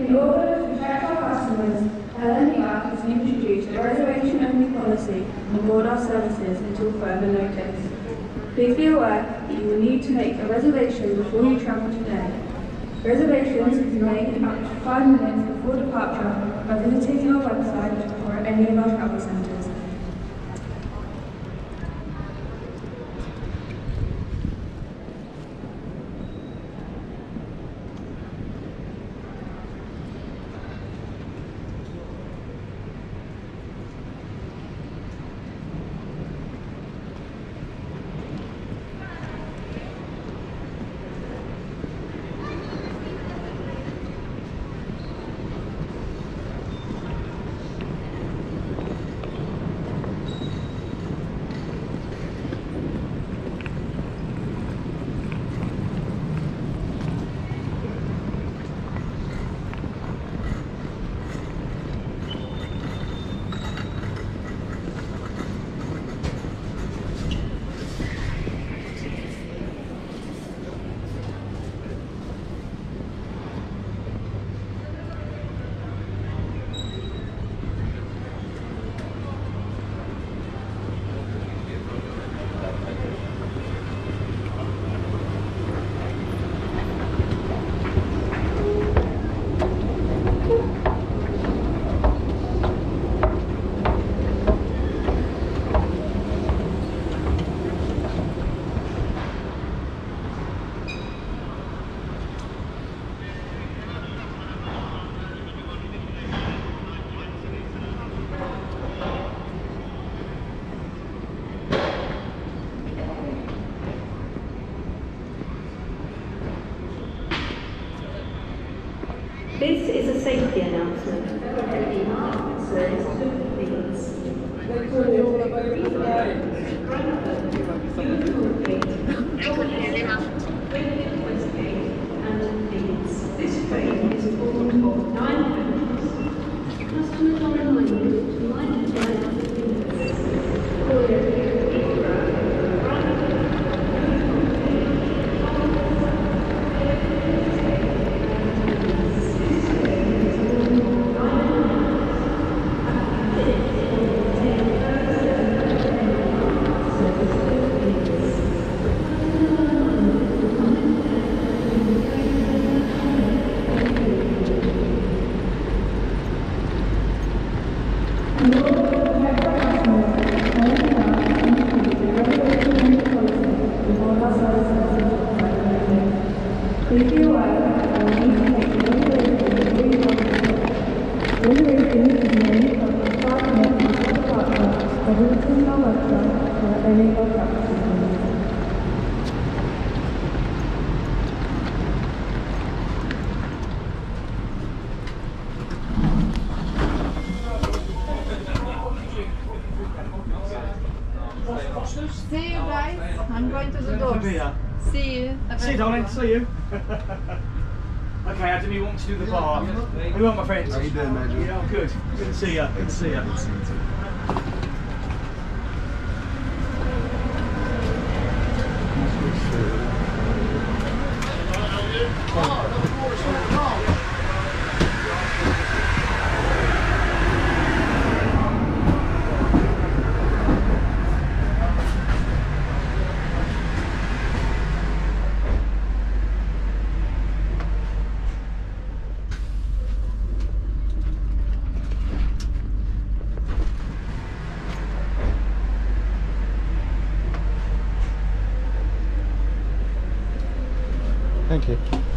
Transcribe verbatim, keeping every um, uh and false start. In order to protect our customers, Helen Clark has introduced a reservation-only policy on board our services until further notice. Please be aware that you will need to make a reservation before you travel today. Reservations can be made up to five minutes before departure by visiting our website or at any of our travel centres. This is a safety announcement. This train is formed of nine members. Customers are reminded to mind the time of the fingers. See you guys. I'm going to the door. See you. See you, darling. See you. Okay, how do we want to do the bar? Who are my friends? How you doing, Major? Yeah, I'm good. Good to see you. Good to see you. Good to see you too. Thank you.